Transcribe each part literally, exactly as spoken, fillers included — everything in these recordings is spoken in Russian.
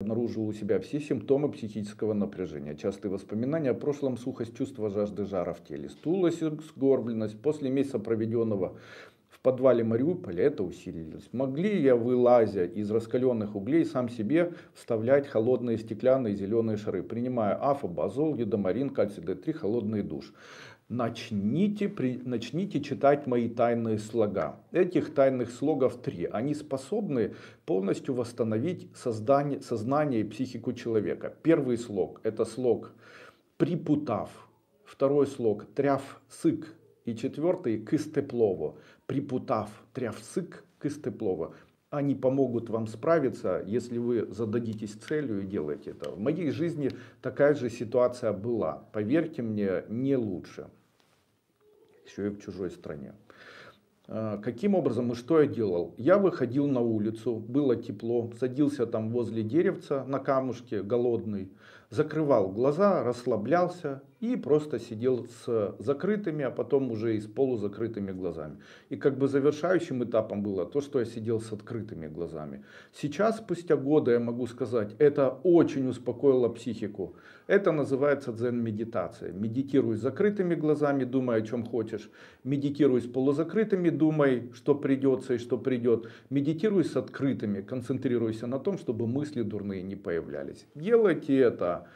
Обнаружил у себя все симптомы психического напряжения. Частые воспоминания о прошлом, сухость, чувство жажды жара в теле, стулость, сгорбленность. После месяца, проведенного в подвале Мариуполя, это усилилось. Могли я, вылазя из раскаленных углей, сам себе вставлять холодные стеклянные зеленые шары, принимая афобазол, едомарин, кальций дэ три, холодный душ. Начните, при, начните читать мои тайные слога. Этих тайных слогов три. Они способны полностью восстановить создание, сознание и психику человека. Первый слог – это слог «припутав». Второй слог «тряфсик». И четвертый – «кистеплово». «Припутав тряфсик кистеплово». Они помогут вам справиться, если вы зададитесь целью и делаете это. В моей жизни такая же ситуация была. Поверьте мне, не лучше. Еще и в чужой стране. Каким образом и что я делал? Я выходил на улицу, было тепло, садился там возле деревца на камушке, голодный, закрывал глаза, расслаблялся и просто сидел с закрытыми, а потом уже и с полузакрытыми глазами. И как бы завершающим этапом было то, что я сидел с открытыми глазами. Сейчас, спустя годы, я могу сказать, это очень успокоило психику. Это называется дзен-медитация. Медитируй с закрытыми глазами, думай, о чем хочешь. Медитируй с полузакрытыми, думай, что придется и что придет. Медитируй с открытыми, концентрируйся на том, чтобы мысли дурные не появлялись. Делайте это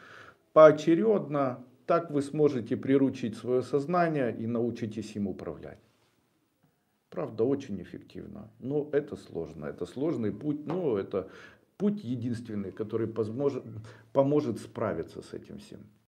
поочередно. Так вы сможете приручить свое сознание и научитесь им управлять. Правда, очень эффективно, но это сложно. Это сложный путь, но это путь единственный, который поможет, поможет справиться с этим всем.